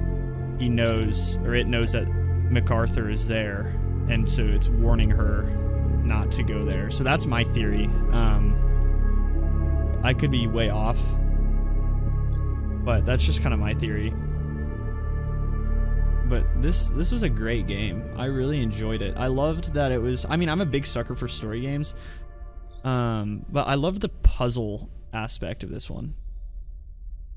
he knows, or it knows, that MacArthur is there, and so it's warning her not to go there. So that's my theory. Um, I could be way off, but that's just kind of my theory. But this this was a great game. I really enjoyed it. I loved that it was, I mean, I'm a big sucker for story games, um, but I loved the puzzle aspect of this one.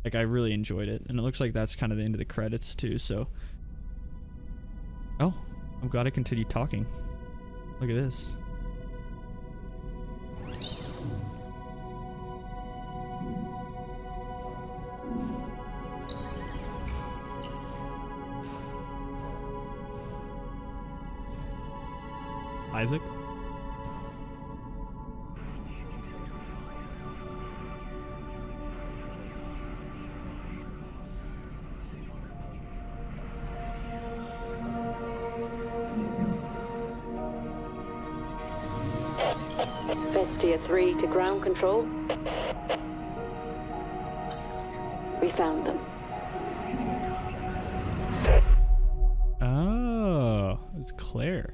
Like, I really enjoyed it, and it looks like that's kind of the end of the credits too. So. Oh, I'm glad I continued talking. Look at this. Isaac? Vestia three to ground control. We found them. Oh, it's Claire.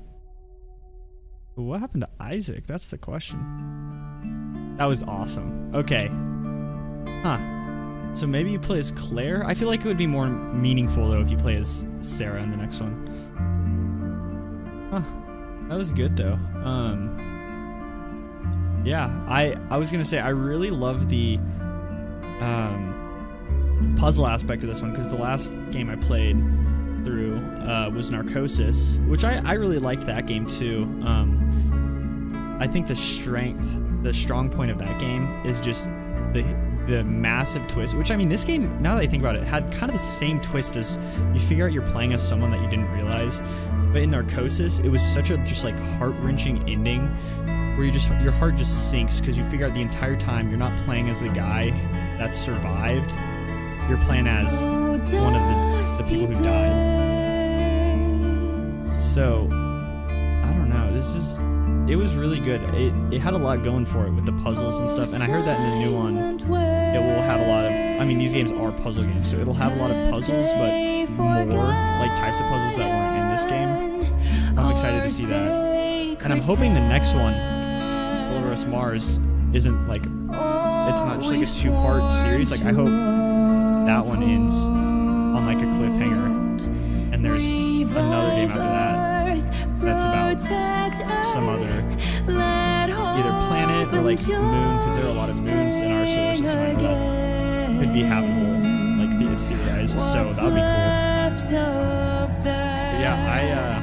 What happened to Isaac? That's the question. That was awesome. Okay. Huh. So maybe you play as Claire? I feel like it would be more meaningful though if you play as Sarah in the next one. Huh. That was good though. Um... Yeah, I, I was going to say, I really love the um, puzzle aspect of this one, because the last game I played through uh, was Narcosis, which I, I really liked that game too. Um, I think the strength, the strong point of that game is just the the massive twist, which, I mean, this game, now that I think about it, had kind of the same twist as you figure out you're playing as someone that you didn't realize. But in Narcosis, it was such a just like heart-wrenching ending, where you just, your heart just sinks because you figure out the entire time you're not playing as the guy that survived. You're playing as one of the, the people who died. So, I don't know. This is, it was really good. It, it had a lot going for it with the puzzles and stuff. And I heard that in the new one, it will have a lot of, I mean, these games are puzzle games, so it'll have a lot of puzzles, but more like types of puzzles that weren't in this game. I'm excited to see that. And I'm hoping the next one, Deliver Us Mars, isn't like, it's not just like a two-part series. Like, I hope that one ends on like a cliffhanger, and there's another game after that that's about some other either planet or like moon, because there are a lot of moons in our solar system that could be habitable. Like, the, it's theorized, so that would be cool. But yeah, I uh,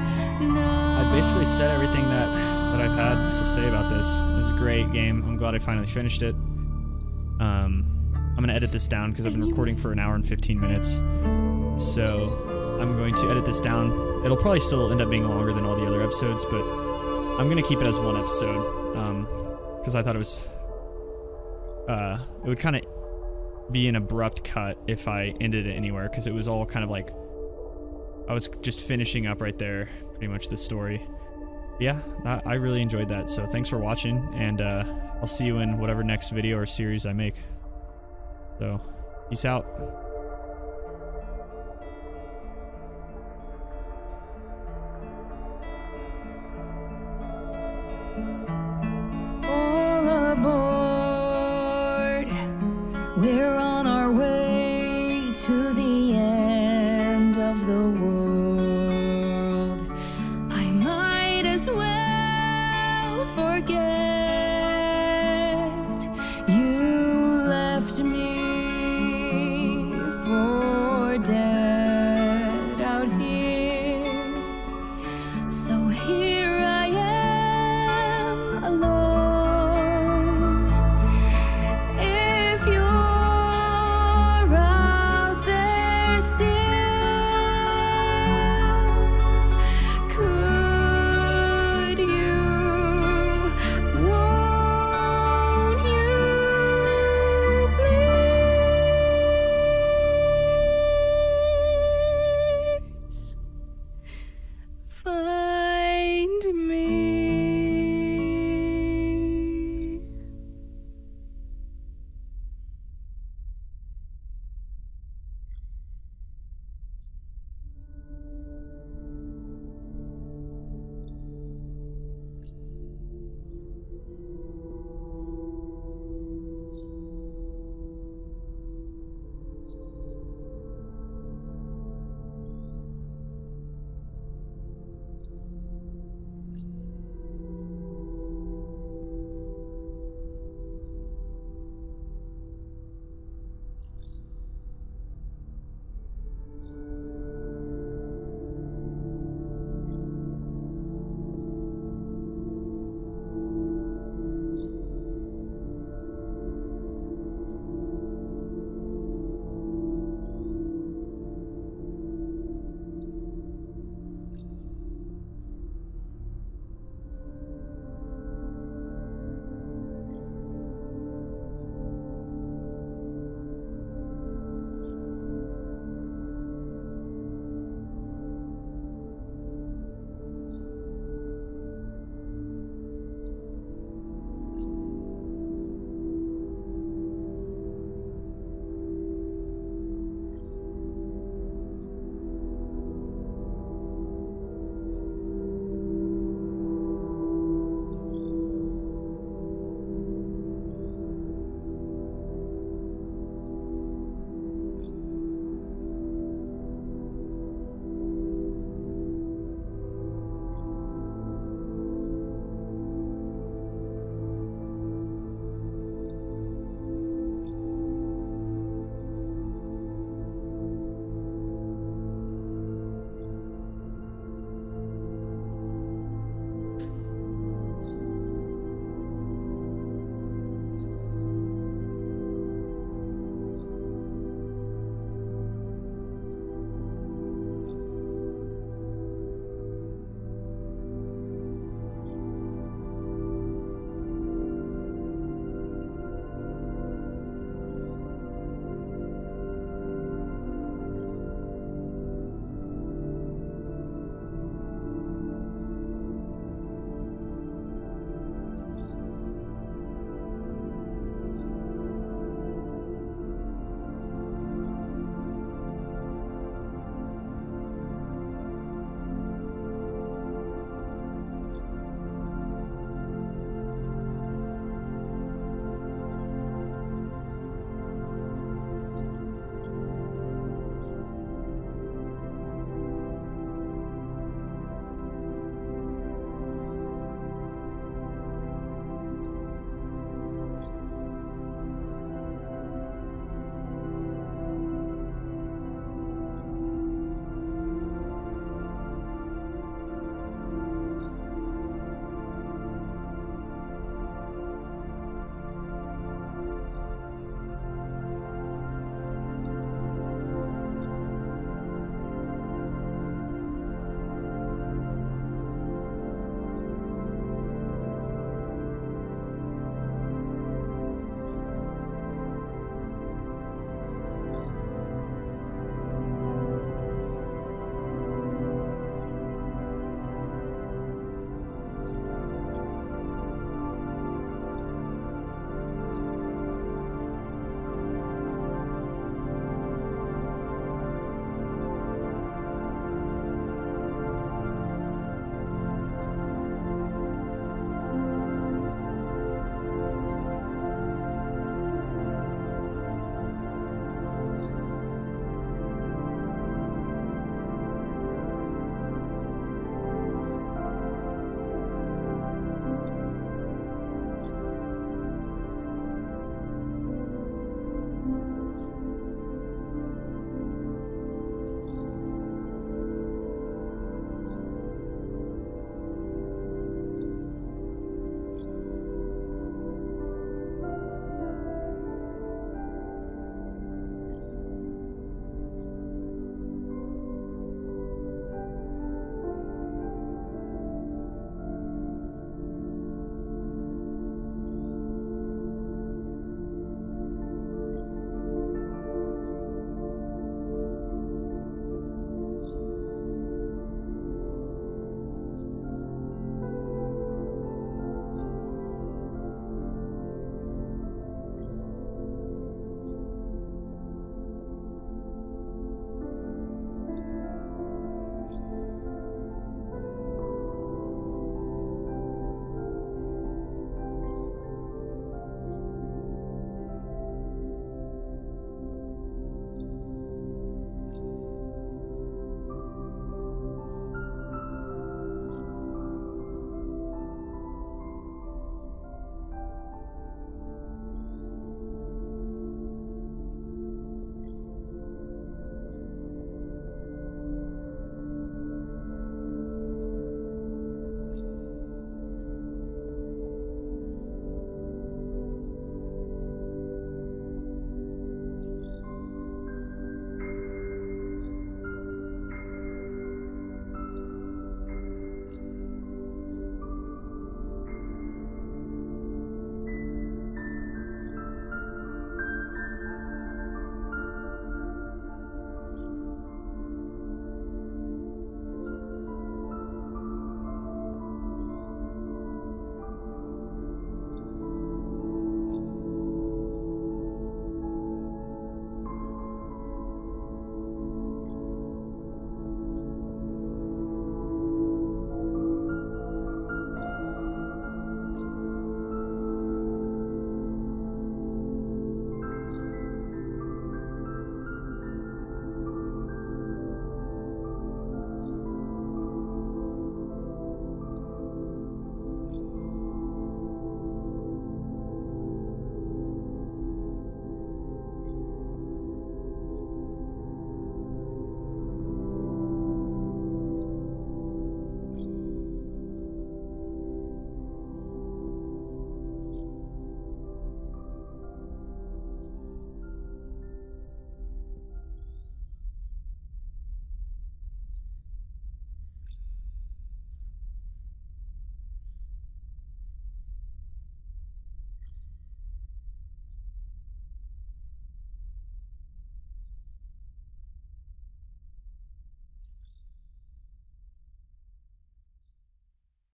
I basically said everything that. that I've had to say about this. It was a great game. I'm glad I finally finished it. Um, I'm going to edit this down because I've been recording for an hour and fifteen minutes. So I'm going to edit this down. It'll probably still end up being longer than all the other episodes, but I'm going to keep it as one episode because um, I thought it was uh, it would kind of be an abrupt cut if I ended it anywhere, because it was all kind of like, I was just finishing up right there, pretty much the story. Yeah, I really enjoyed that, so thanks for watching, and uh, I'll see you in whatever next video or series I make. So, peace out. We're